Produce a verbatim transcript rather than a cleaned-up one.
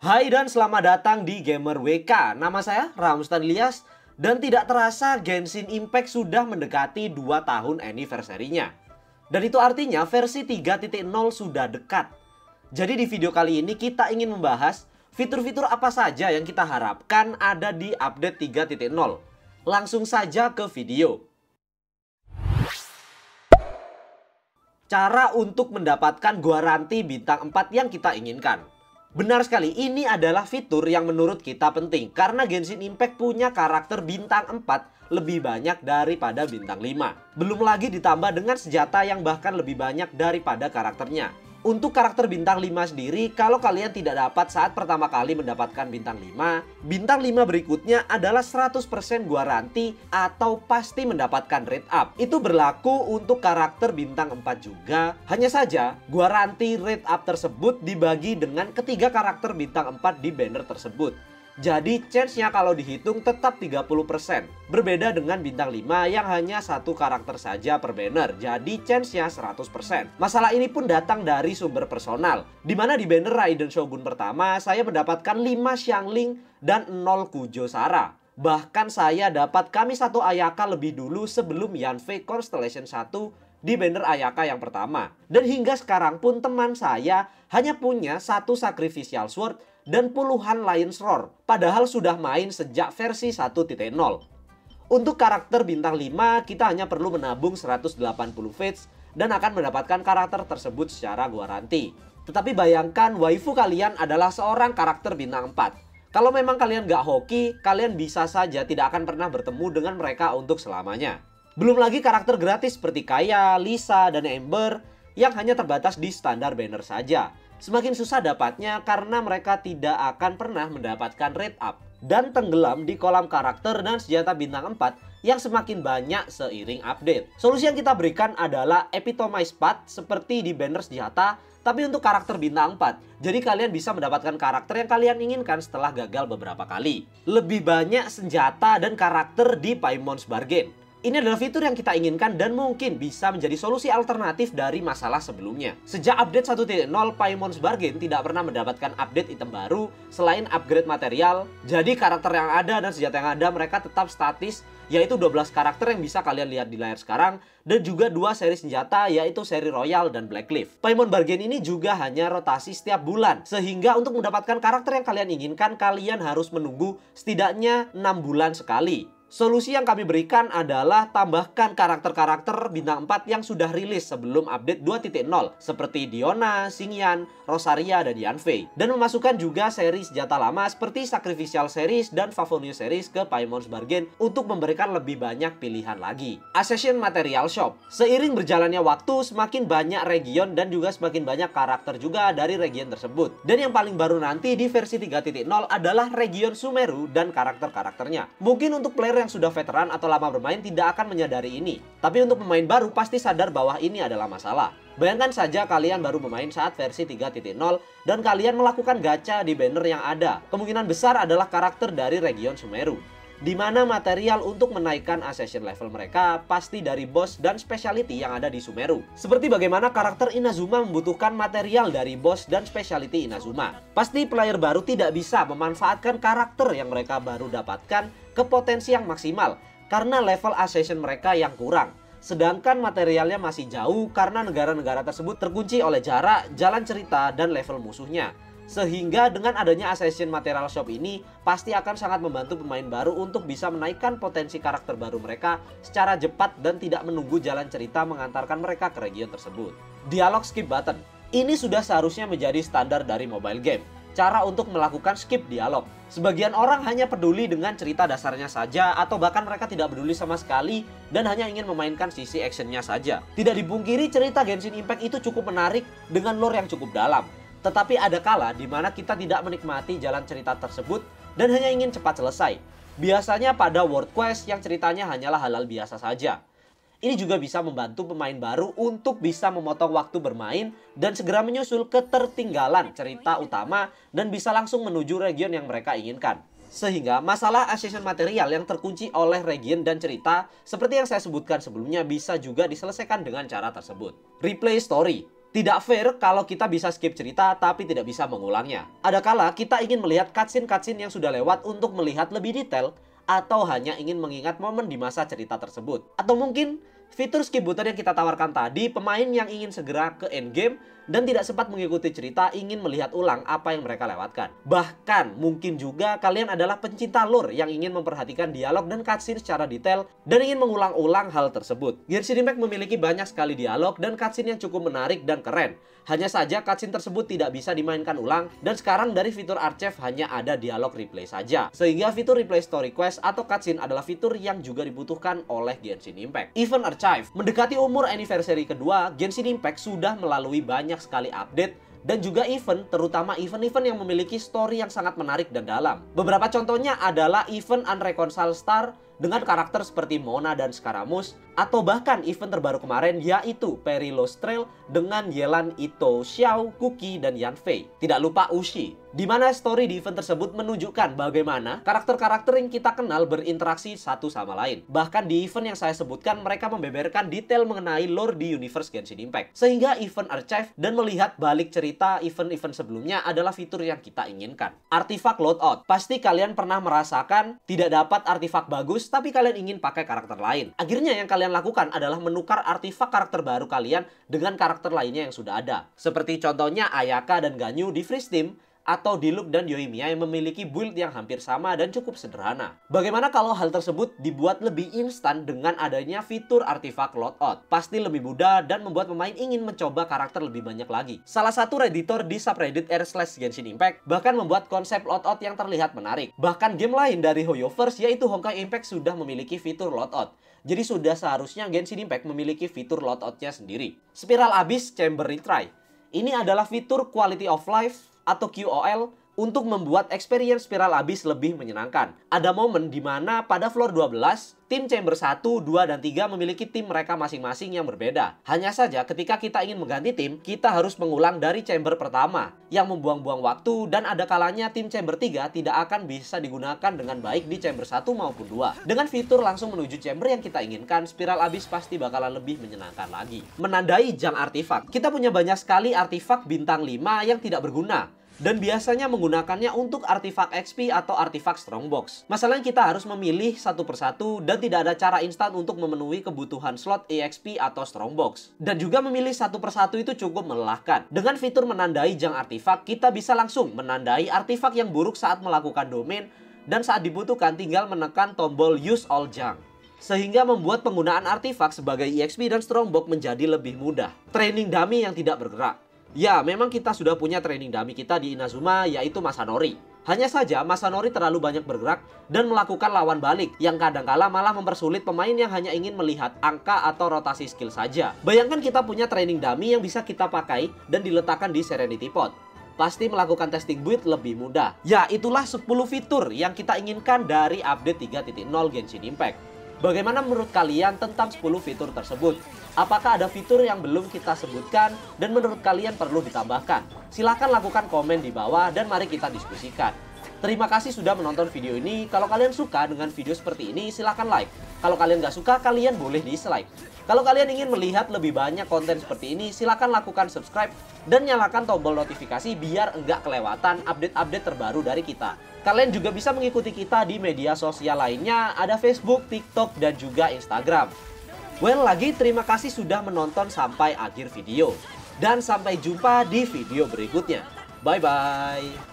Hai dan selamat datang di Gamer W K. Nama saya Ramustan Lias dan tidak terasa Genshin Impact sudah mendekati dua tahun anniversary-nya. Dan itu artinya versi tiga titik nol sudah dekat. Jadi di video kali ini kita ingin membahas fitur-fitur apa saja yang kita harapkan ada di update tiga titik nol. Langsung saja ke video. Cara untuk mendapatkan garansi bintang empat yang kita inginkan. Benar sekali, ini adalah fitur yang menurut kita penting karena Genshin Impact punya karakter bintang empat lebih banyak daripada bintang lima. Belum lagi ditambah dengan senjata yang bahkan lebih banyak daripada karakternya. Untuk karakter bintang lima sendiri, kalau kalian tidak dapat saat pertama kali mendapatkan bintang lima, bintang lima berikutnya adalah seratus persen guaranti atau pasti mendapatkan rate up. Itu berlaku untuk karakter bintang empat juga, hanya saja guaranti rate up tersebut dibagi dengan ketiga karakter bintang empat di banner tersebut. Jadi chance-nya kalau dihitung tetap tiga puluh persen. Berbeda dengan bintang lima yang hanya satu karakter saja per banner. Jadi chance-nya seratus persen. Masalah ini pun datang dari sumber personal. Dimana di banner Raiden Shogun pertama saya mendapatkan lima Xiangling dan nol Kujo Sara. Bahkan saya dapat kami satu Ayaka lebih dulu sebelum Yanfei Constellation satu di banner Ayaka yang pertama. Dan hingga sekarang pun teman saya hanya punya satu Sacrificial Sword dan puluhan Lion's Roar, padahal sudah main sejak versi satu titik nol. Untuk karakter bintang lima, kita hanya perlu menabung seratus delapan puluh fates dan akan mendapatkan karakter tersebut secara guaranti. Tetapi bayangkan waifu kalian adalah seorang karakter bintang empat. Kalau memang kalian gak hoki, kalian bisa saja tidak akan pernah bertemu dengan mereka untuk selamanya. Belum lagi karakter gratis seperti Kaya, Lisa, dan Amber yang hanya terbatas di standar banner saja. Semakin susah dapatnya karena mereka tidak akan pernah mendapatkan rate up dan tenggelam di kolam karakter dan senjata bintang empat yang semakin banyak seiring update. Solusi yang kita berikan adalah epitomize path seperti di banner senjata tapi untuk karakter bintang empat. Jadi kalian bisa mendapatkan karakter yang kalian inginkan setelah gagal beberapa kali. Lebih banyak senjata dan karakter di Paimon's Bargain. Ini adalah fitur yang kita inginkan dan mungkin bisa menjadi solusi alternatif dari masalah sebelumnya. Sejak update satu titik nol, Paimon's Bargain tidak pernah mendapatkan update item baru selain upgrade material. Jadi karakter yang ada dan senjata yang ada mereka tetap statis, yaitu dua belas karakter yang bisa kalian lihat di layar sekarang, dan juga dua seri senjata yaitu seri Royal dan Black Leaf. Paimon's Bargain ini juga hanya rotasi setiap bulan, sehingga untuk mendapatkan karakter yang kalian inginkan kalian harus menunggu setidaknya enam bulan sekali. Solusi yang kami berikan adalah tambahkan karakter-karakter bintang empat yang sudah rilis sebelum update dua titik nol seperti Diona, Xingyan, Rosaria, dan Yanfei. Dan memasukkan juga seri senjata lama seperti Sacrificial Series dan Favonius Series ke Paimon's Bargain untuk memberikan lebih banyak pilihan lagi. Accession Material Shop. Seiring berjalannya waktu semakin banyak region dan juga semakin banyak karakter juga dari region tersebut. Dan yang paling baru nanti di versi tiga titik nol adalah region Sumeru dan karakter-karakternya. Mungkin untuk player yang sudah veteran atau lama bermain tidak akan menyadari ini. Tapi untuk pemain baru pasti sadar bahwa ini adalah masalah. Bayangkan saja kalian baru bermain saat versi tiga titik nol dan kalian melakukan gacha di banner yang ada. Kemungkinan besar adalah karakter dari region Sumeru, di mana material untuk menaikkan accession level mereka pasti dari boss dan speciality yang ada di Sumeru. Seperti bagaimana karakter Inazuma membutuhkan material dari boss dan speciality Inazuma. Pasti player baru tidak bisa memanfaatkan karakter yang mereka baru dapatkan ke potensi yang maksimal karena level accession mereka yang kurang. Sedangkan materialnya masih jauh karena negara-negara tersebut terkunci oleh jarak, jalan cerita, dan level musuhnya. Sehingga dengan adanya accession material shop ini pasti akan sangat membantu pemain baru untuk bisa menaikkan potensi karakter baru mereka secara cepat dan tidak menunggu jalan cerita mengantarkan mereka ke region tersebut. Dialog skip button. Ini sudah seharusnya menjadi standar dari mobile game. Cara untuk melakukan skip dialog. Sebagian orang hanya peduli dengan cerita dasarnya saja atau bahkan mereka tidak peduli sama sekali dan hanya ingin memainkan sisi actionnya saja. Tidak dipungkiri cerita Genshin Impact itu cukup menarik dengan lore yang cukup dalam. Tetapi ada kala di mana kita tidak menikmati jalan cerita tersebut dan hanya ingin cepat selesai. Biasanya pada world quest yang ceritanya hanyalah hal-hal biasa saja. Ini juga bisa membantu pemain baru untuk bisa memotong waktu bermain dan segera menyusul ketertinggalan cerita utama dan bisa langsung menuju region yang mereka inginkan. Sehingga masalah accession material yang terkunci oleh region dan cerita seperti yang saya sebutkan sebelumnya bisa juga diselesaikan dengan cara tersebut. Replay story. Tidak fair kalau kita bisa skip cerita tapi tidak bisa mengulangnya. Adakala kita ingin melihat cutscene-cutscene yang sudah lewat untuk melihat lebih detail, atau hanya ingin mengingat momen di masa cerita tersebut. Atau mungkin fitur skip button yang kita tawarkan tadi, pemain yang ingin segera ke endgame dan tidak sempat mengikuti cerita ingin melihat ulang apa yang mereka lewatkan. Bahkan mungkin juga kalian adalah pencinta lore yang ingin memperhatikan dialog dan cutscene secara detail dan ingin mengulang-ulang hal tersebut. Genshin Impact memiliki banyak sekali dialog dan cutscene yang cukup menarik dan keren. Hanya saja cutscene tersebut tidak bisa dimainkan ulang dan sekarang dari fitur archive hanya ada dialog replay saja. Sehingga fitur replay story quest atau cutscene adalah fitur yang juga dibutuhkan oleh Genshin Impact. Event Archive. Mendekati umur anniversary kedua, Genshin Impact sudah melalui banyak sekali update dan juga event, terutama event-event yang memiliki story yang sangat menarik dan dalam. Beberapa contohnya adalah event Unreconciled Star dengan karakter seperti Mona dan Scaramouche, atau bahkan event terbaru kemarin yaitu Perilous Trail dengan Yelan Ito, Xiao, Cookie, dan Yanfei. Tidak lupa Ushi, di mana story di event tersebut menunjukkan bagaimana karakter-karakter yang kita kenal berinteraksi satu sama lain. Bahkan di event yang saya sebutkan, mereka membeberkan detail mengenai lore di universe Genshin Impact. Sehingga event archive dan melihat balik cerita event-event sebelumnya adalah fitur yang kita inginkan. Artifak loadout. Pasti kalian pernah merasakan tidak dapat artifak bagus tapi kalian ingin pakai karakter lain. Akhirnya yang kalian lakukan adalah menukar artefak karakter baru kalian dengan karakter lainnya yang sudah ada. Seperti contohnya Ayaka dan Ganyu di Free Steam, atau Diluc dan Yoimiya yang memiliki build yang hampir sama dan cukup sederhana. Bagaimana kalau hal tersebut dibuat lebih instan dengan adanya fitur artifak loadout? Pasti lebih mudah dan membuat pemain ingin mencoba karakter lebih banyak lagi. Salah satu redditor di subreddit r slash Genshin Impact bahkan membuat konsep loadout yang terlihat menarik. Bahkan game lain dari Hoyoverse yaitu Honkai Impact sudah memiliki fitur loadout. Jadi sudah seharusnya Genshin Impact memiliki fitur loadoutnya sendiri. Spiral Abyss Chamber Retry. Ini adalah fitur quality of life atau Q O L untuk membuat experience Spiral Abyss lebih menyenangkan. Ada momen di mana pada floor dua belas, tim chamber satu, dua, dan tiga memiliki tim mereka masing-masing yang berbeda. Hanya saja ketika kita ingin mengganti tim, kita harus mengulang dari chamber pertama yang membuang-buang waktu, dan ada kalanya tim chamber tiga tidak akan bisa digunakan dengan baik di chamber satu maupun dua. Dengan fitur langsung menuju chamber yang kita inginkan, Spiral Abyss pasti bakalan lebih menyenangkan lagi. Menandai junk artifak. Kita punya banyak sekali artifak bintang lima yang tidak berguna dan biasanya menggunakannya untuk artifak X P atau artifak strongbox. Masalahnya kita harus memilih satu persatu dan tidak ada cara instan untuk memenuhi kebutuhan slot E X P atau strongbox. Dan juga memilih satu persatu itu cukup melelahkan. Dengan fitur menandai junk artifak, kita bisa langsung menandai artifak yang buruk saat melakukan domain, dan saat dibutuhkan tinggal menekan tombol use all junk. Sehingga membuat penggunaan artifak sebagai E X P dan strongbox menjadi lebih mudah. Training dummy yang tidak bergerak. Ya, memang kita sudah punya training dummy kita di Inazuma, yaitu Masanori. Hanya saja, Masanori terlalu banyak bergerak dan melakukan lawan balik, yang kadangkala malah mempersulit pemain yang hanya ingin melihat angka atau rotasi skill saja. Bayangkan kita punya training dummy yang bisa kita pakai dan diletakkan di Serenity Pod. Pasti melakukan testing build lebih mudah. Ya, itulah sepuluh fitur yang kita inginkan dari update tiga titik nol Genshin Impact. Bagaimana menurut kalian tentang sepuluh fitur tersebut? Apakah ada fitur yang belum kita sebutkan dan menurut kalian perlu ditambahkan? Silahkan lakukan komen di bawah dan mari kita diskusikan. Terima kasih sudah menonton video ini. Kalau kalian suka dengan video seperti ini, silahkan like. Kalau kalian nggak suka, kalian boleh dislike. Kalau kalian ingin melihat lebih banyak konten seperti ini, silahkan lakukan subscribe dan nyalakan tombol notifikasi biar enggak kelewatan update-update terbaru dari kita. Kalian juga bisa mengikuti kita di media sosial lainnya, ada Facebook, TikTok, dan juga Instagram. Well, lagi terima kasih sudah menonton sampai akhir video. Dan sampai jumpa di video berikutnya. Bye-bye.